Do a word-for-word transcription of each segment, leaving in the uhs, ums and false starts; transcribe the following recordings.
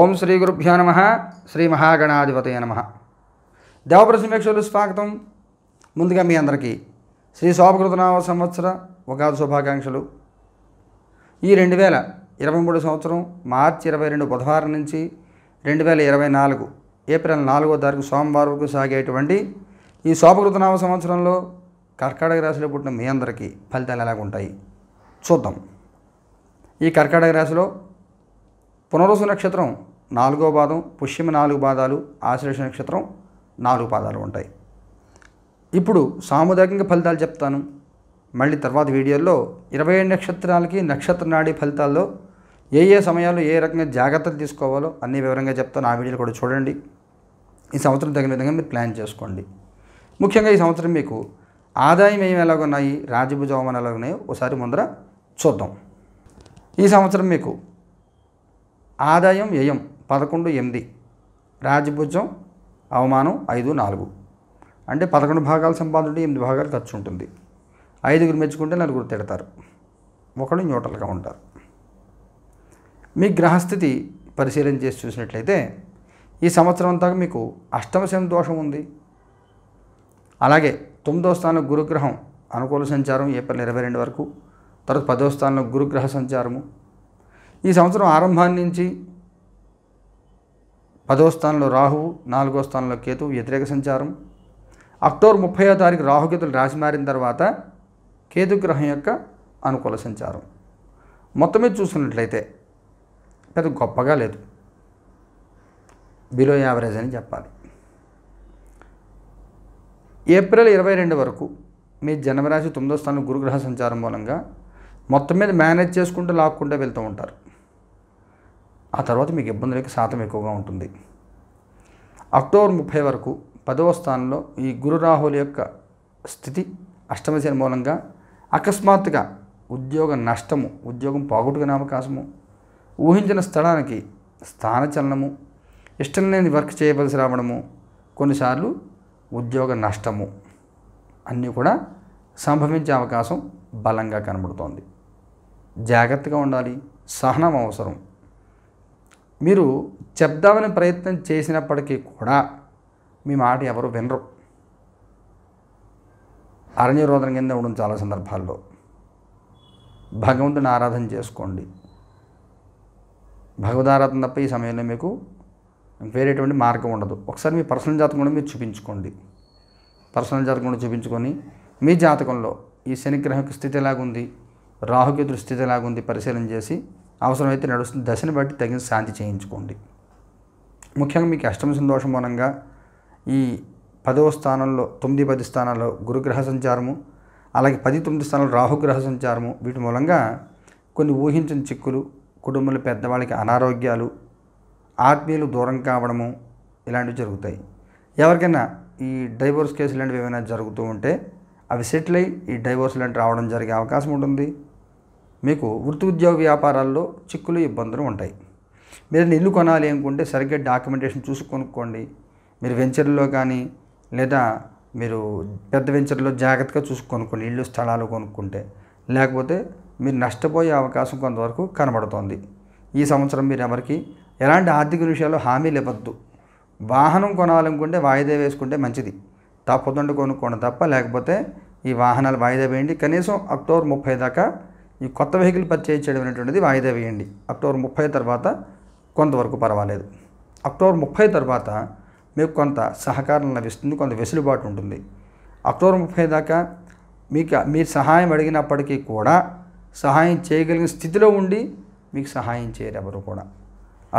ఓం శ్రీ గురుభ్యో నమః శ్రీ మహాగణాధిపతయ నమః. దేవప్రశ్న వీక్షకులకు స్వాగతం. ముందుగా మీ అందరికీ శ్రీ శోభకృత నామ సంవత్సర ఉగాది శుభాకాంక్షలు. ఈ రెండు వేల ఇరవై మూడు సంవత్సరం మార్చి ఇరవై రెండు బుధవారం నుంచి రెండు వేల ఇరవై నాలుగు ఏప్రిల్ నాలుగో తారీఖు సోమవారం వరకు సాగేటువంటి ఈ శోభకృత నామ సంవత్సరంలో కర్కాటక రాశిలో పుట్టిన మీ అందరికీ ఫలితాలు ఎలాగ ఉంటాయి చూద్దాం. ఈ కర్కాటక రాశిలో పునరుసు నక్షత్రం నాలుగో పాదం, పుష్యమ నాలుగు పాదాలు, ఆశ్లేష నక్షత్రం నాలుగు పాదాలు ఉంటాయి. ఇప్పుడు సాముదాయకంగా ఫలితాలు చెప్తాను. మళ్ళీ తర్వాత వీడియోల్లో ఇరవై ఏడు నక్షత్రాలకి నక్షత్ర నాడి ఫలితాల్లో ఏ ఏ సమయాల్లో ఏ రకంగా జాగ్రత్తలు తీసుకోవాలో అన్ని వివరంగా చెప్తాను. ఆ వీడియోలు కూడా చూడండి. ఈ సంవత్సరం తగిన విధంగా మీరు ప్లాన్ చేసుకోండి. ముఖ్యంగా ఈ సంవత్సరం మీకు ఆదాయం ఏమి ఎలాగ ఉన్నాయి, రాజభుజం ఎలాగ ఉన్నాయో ఒకసారి ముందర చూద్దాం. ఈ సంవత్సరం మీకు ఆదాయం వ్యయం పదకొండు ఎనిమిది, రాజభుజం అవమానం ఐదు నాలుగు, అంటే పదకొండు భాగాలు సంపాదించి ఎనిమిది భాగాలు ఖర్చు ఉంటుంది. ఐదుగురు మెచ్చుకుంటే నలుగురు తిడతారు, ఒకడు న్యూట్రల్గా ఉంటారు. మీ గ్రహస్థితి పరిశీలన చేసి చూసినట్లయితే ఈ సంవత్సరం అంతా మీకు అష్టమశని దోషం ఉంది. అలాగే తొమ్మిదో స్థానంలో గురుగ్రహం అనుకూల సంచారం ఏప్రిల్ ఇరవై రెండు వరకు, తర్వాత పదో స్థానంలో గురుగ్రహ సంచారము. ఈ సంవత్సరం ఆరంభాన్ని నుంచి పదో స్థానంలో రాహువు, నాలుగో స్థానంలో కేతు వ్యతిరేక సంచారం. అక్టోబర్ ముప్పైవ తారీఖు రాహుకేతులు రాశి మారిన తర్వాత కేతుగ్రహం యొక్క అనుకూల సంచారం. మొత్తం మీద చూసుకున్నట్లయితే పెద్ద గొప్పగా లేదు, బిలో యావరేజ్ అని చెప్పాలి. ఏప్రిల్ ఇరవై రెండు వరకు మీ జనవరాశి తొమ్మిదో స్థానంలో గురుగ్రహ సంచారం మూలంగా మొత్తం మీద మేనేజ్ చేసుకుంటూ లాక్కుంటూ వెళ్తూ ఉంటారు. ఆ తర్వాత మీకు ఇబ్బందులకి శాతం ఎక్కువగా ఉంటుంది. అక్టోబర్ ముప్పై వరకు పదవ స్థానంలో ఈ గురు రాహుల యొక్క స్థితి అష్టమశని మూలంగా అకస్మాత్తుగా ఉద్యోగ నష్టము, ఉద్యోగం పోగొట్టుకునే అవకాశము, ఊహించిన స్థలానికి స్థానచలనము, ఇష్టం లేని వర్క్ చేయవలసి రావడము, కొన్నిసార్లు ఉద్యోగ నష్టము అన్నీ కూడా సంభవించే అవకాశం బలంగా కనబడుతోంది. జాగ్రత్తగా ఉండాలి, సహనం అవసరం. మీరు చెప్దామని ప్రయత్నం చేసినప్పటికీ కూడా మీ మాట ఎవరు వినరు. అరణ్యరోధన కింద ఉండడం చాలా సందర్భాల్లో. భగవంతుని ఆరాధన చేసుకోండి. భగవదారాధన తప్ప ఈ సమయంలో మీకు వేరేటువంటి మార్గం ఉండదు. ఒకసారి మీ పర్సనల్ జాతకం కూడా మీరు చూపించుకోండి. పర్సనల్ జాతకం కూడా చూపించుకొని మీ జాతకంలో ఈ శనిగ్రహం యొక్క స్థితి ఎలాగుంది, రాహుకేతుల స్థితి ఎలాగుంది పరిశీలన చేసి అవసరమైతే నడుస్తున్న దశని బట్టి తగిన శాంతి చేయించుకోండి. ముఖ్యంగా మీకు అష్టమ సందోషం మూలంగా ఈ పదవ స్థానంలో తొమ్మిది పది స్థానాల్లో గురుగ్రహ సంచారము, అలాగే పది తొమ్మిది స్థానంలో రాహుగ్రహ సంచారము, వీటి మూలంగా కొన్ని ఊహించిన చిక్కులు, కుటుంబంలో పెద్దవాళ్ళకి అనారోగ్యాలు, ఆత్మీయులు దూరం కావడము ఇలాంటివి జరుగుతాయి. ఎవరికైనా ఈ డైవోర్స్ కేసు ఇలాంటివి ఏమైనా జరుగుతూ ఉంటే అవి సెటిల్ అయ్యి ఈ డైవోర్స్ లాంటి రావడం జరిగే అవకాశం ఉంటుంది. మీకు వృత్తి ఉద్యోగ వ్యాపారాల్లో చిక్కులు ఇబ్బందులు ఉంటాయి. మీరు ఇల్లు కొనాలి అనుకుంటే సరిగ్గా డాక్యుమెంటేషన్ చూసి కొనుక్కోండి. మీరు వెంచర్లో కానీ లేదా మీరు పెద్ద వెంచర్లో జాగ్రత్తగా చూసి కొనుక్కోండి ఇల్లు స్థలాలు కొనుక్కుంటే. లేకపోతే మీరు నష్టపోయే అవకాశం కొంతవరకు కనబడుతోంది. ఈ సంవత్సరం మీరు ఎవరికి ఎలాంటి ఆర్థిక విషయాల్లో హామీలు ఇవ్వద్దు. వాహనం కొనాలనుకుంటే వాయిదా వేసుకుంటే మంచిది, తప్పదండి కొనుక్కోండి తప్ప. లేకపోతే ఈ వాహనాలు వాయిదా వేయండి. కనీసం అక్టోబర్ ముప్పై దాకా ఈ కొత్త వెహికల్ పర్చేజ్ చేయడం అనేటువంటిది వాయిదా వేయండి. అక్టోబర్ ముప్పై తర్వాత కొంతవరకు పర్వాలేదు. అక్టోబర్ ముప్పై తర్వాత మీకు కొంత సహకారం లభిస్తుంది, కొంత వెసులుబాటు ఉంటుంది. అక్టోబర్ ముప్పై దాకా మీకు మీరు సహాయం అడిగినప్పటికీ కూడా సహాయం చేయగలిగిన స్థితిలో ఉండి మీకు సహాయం చేయరు ఎవరు కూడా.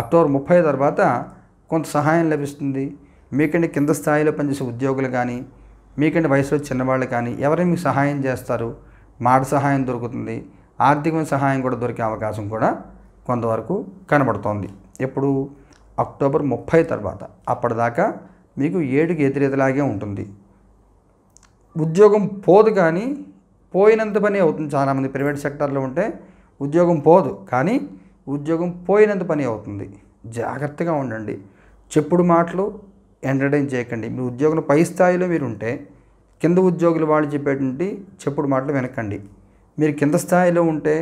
అక్టోబర్ ముప్పై తర్వాత కొంత సహాయం లభిస్తుంది. మీకంటే కింద స్థాయిలో పనిచేసే ఉద్యోగులు కానీ, మీకంటే వయసులో చిన్నవాళ్ళు కానీ ఎవరైనా మీకు సహాయం చేస్తారు. మాట సహాయం దొరుకుతుంది, ఆర్థికమైన సహాయం కూడా దొరికే అవకాశం కూడా కొంతవరకు కనబడుతోంది. ఎప్పుడు అక్టోబర్ ముప్పై తర్వాత. అప్పటిదాకా మీకు ఏడుకి ఎదురెదలాగే ఉంటుంది. ఉద్యోగం పోదు కానీ పోయినంత పని అవుతుంది. చాలామంది ప్రైవేట్ సెక్టార్లో ఉంటే ఉద్యోగం పోదు కానీ ఉద్యోగం పోయినంత పని అవుతుంది. జాగ్రత్తగా ఉండండి. చెప్పుడు మాటలు ఎంటర్టైన్ చేయకండి. మీ ఉద్యోగంలో పై స్థాయిలో మీరు ఉంటే కింద ఉద్యోగులు వాళ్ళు చెప్పేటువంటి చెప్పుడు మాటలు వినకండి. మీరు కింద స్థాయిలో ఉంటే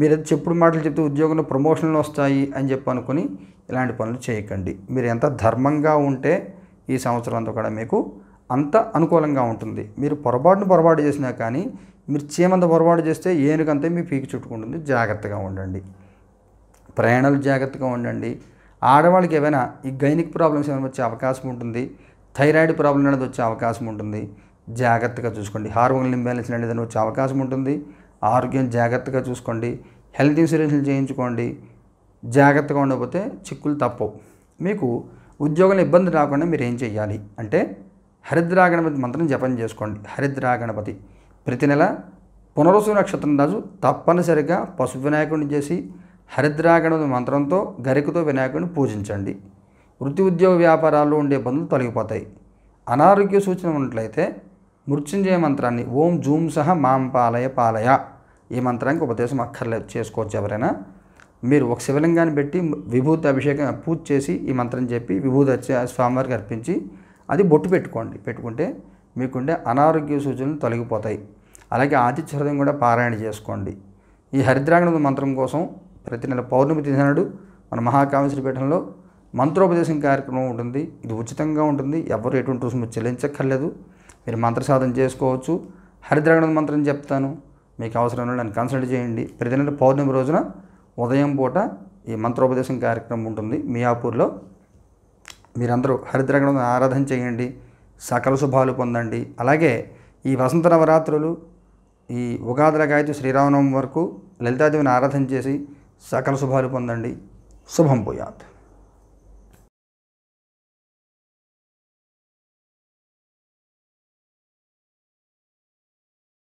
మీరు చెప్పుడు మాటలు చెప్తే ఉద్యోగంలో ప్రమోషన్లు వస్తాయి అని చెప్పి అనుకొని ఇలాంటి పనులు చేయకండి। మీరు ఎంత ధర్మంగా ఉంటే ఈ సంవత్సరం అంతా కూడా మీకు అంత అనుకూలంగా ఉంటుంది। మీరు పొరపాటును పొరపాటు చేసినా కానీ మీరు చేయమంత పొరపాటు చేస్తే ఏనుగంతే మీ పీకి చుట్టుకుంటుంది। జాగ్రత్తగా ఉండండి, ప్రయాణాలు జాగ్రత్తగా ఉండండి। ఆడవాళ్ళకి ఏమైనా ఈ గైనిక్ ప్రాబ్లమ్స్ ఏమైనా వచ్చే అవకాశం ఉంటుంది, థైరాయిడ్ ప్రాబ్లం అనేది వచ్చే అవకాశం ఉంటుంది, జాగ్రత్తగా చూసుకోండి। హార్మోన్ ఇంబ్యాలెన్స్ అనేది వచ్చే అవకాశం ఉంటుంది, ఆరోగ్యం జాగ్రత్తగా చూసుకోండి। హెల్త్ ఇన్సూరెన్స్లు చేయించుకోండి, జాగ్రత్తగా ఉండకపోతే చిక్కులు తప్పవు। మీకు ఉద్యోగంలో ఇబ్బంది రాకుండా మీరు ఏం చేయాలి అంటే హరిద్రా గణపతి మంత్రం జపం చేసుకోండి। హరిద్రా గణపతి ప్రతి నెల పునరుసు నక్షత్రం రోజు తప్పనిసరిగా పసుపు వినాయకుడిని చేసి హరిద్రా గణపతి మంత్రంతో గరికతో వినాయకుడిని పూజించండి। వృత్తి ఉద్యోగ వ్యాపారాల్లో ఉండే ఇబ్బందులు తొలగిపోతాయి। అనారోగ్య సూచన ఉన్నట్లయితే మృత్యుంజయ మంత్రాన్ని ఓం జూం సహ మాం పాలయ పాలయ ఈ మంత్రానికి ఉపదేశం అక్కర్లేదు, చేసుకోవచ్చు ఎవరైనా। మీరు ఒక శివలింగాన్ని పెట్టి విభూతి అభిషేకం పూజ చేసి ఈ మంత్రం చెప్పి విభూతి వచ్చి స్వామివారికి అర్పించి అది బొట్టు పెట్టుకోండి। పెట్టుకుంటే మీకుండే అనారోగ్య సూచనలు తొలగిపోతాయి। అలాగే ఆదిత్య హృదయం కూడా పారాయణ చేసుకోండి। ఈ హరిద్రాగణపతి మంత్రం కోసం ప్రతి నెల పౌర్ణమి తిథి నాడు మన మహాకామేశ్వర పీఠంలో మంత్రోపదేశం కార్యక్రమం ఉంటుంది। ఇది ఉచితంగా ఉంటుంది, ఎవరు ఎటువంటి రుసుము చెల్లించక్కర్లేదు। మీరు మంత్ర సాధన చేసుకోవచ్చు। హరిద్రాగణపతి మంత్రం చెప్తాను, మీకు అవసరం ఉంటే నన్ను కన్సల్ట్ చేయండి। ప్రతి నెల పౌర్ణమి రోజున ఉదయం పూట ఈ మంత్రోపదేశం కార్యక్రమం ఉంటుంది మియాపూర్లో। మీరందరూ హరిద్రాగణపతి ఆరాధన చేయండి, సకల శుభాలు పొందండి। అలాగే ఈ వసంత నవరాత్రులు ఈ ఉగాదిల గాయత్రి శ్రీరామనవమి వరకు లలితాదేవిని ఆరాధన చేసి సకల శుభాలు పొందండి। శుభం భూయాత్।